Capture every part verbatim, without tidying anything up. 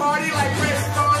party like Chris Farley.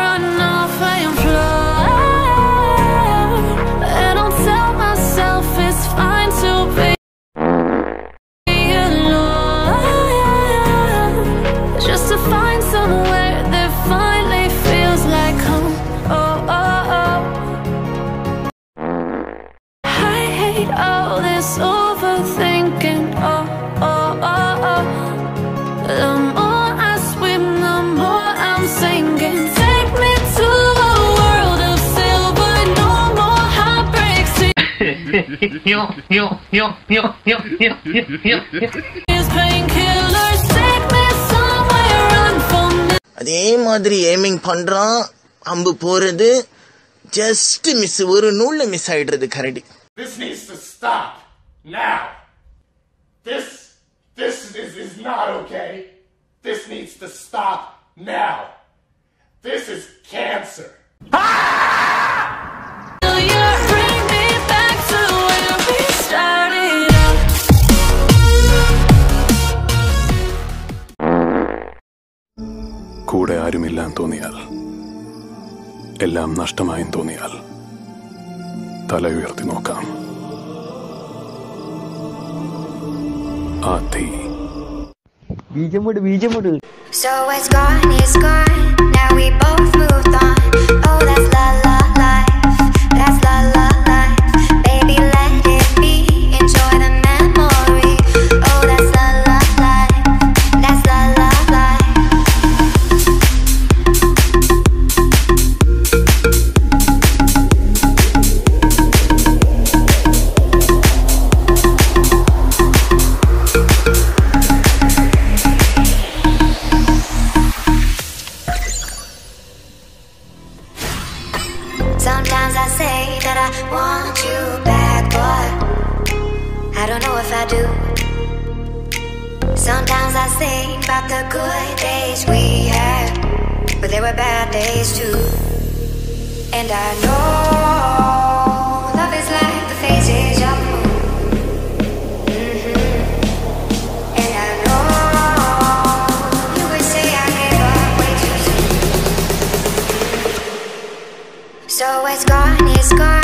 run off and fly, and I'll tell myself it's fine to be alone, just to find somewhere that finally feels like home. Oh, oh, oh. All this overthinking, oh, oh, oh, oh. The more I swim, the more I'm sinking. Take me to a world of silver, no more heartbreaks. Painkillers, take me somewhere, run from me. அதே மாதிரி aiming பண்றான், அம்பு போறது just miss, ஒரு நூல்ல miss ஆயிடுறது கரடி. This needs to stop now. This, this is, is not okay. This needs to stop now. This is cancer. Ah! Will you bring me back to where we started out? Koode aarumillan thoniyal, ellam nashtamayin thoniyal. തല ഉയർത്തി നോക്കാം. ആതി ബീജമോട് ബീജമോട് So it's gone, it's gone. Now we both moved on. Oh, that's la la life. That's la la life. Baby, let it be. Enjoy the memory. Oh, that's la la life. That's la la life. Sometimes I say that I want you back, but I don't know if I do. Sometimes I think about the good days we had, but there were bad days too. And I know love is like the phases of the moon. Mm-hmm. And I know you would say I gave up way too soon. So it's gone, it's gone.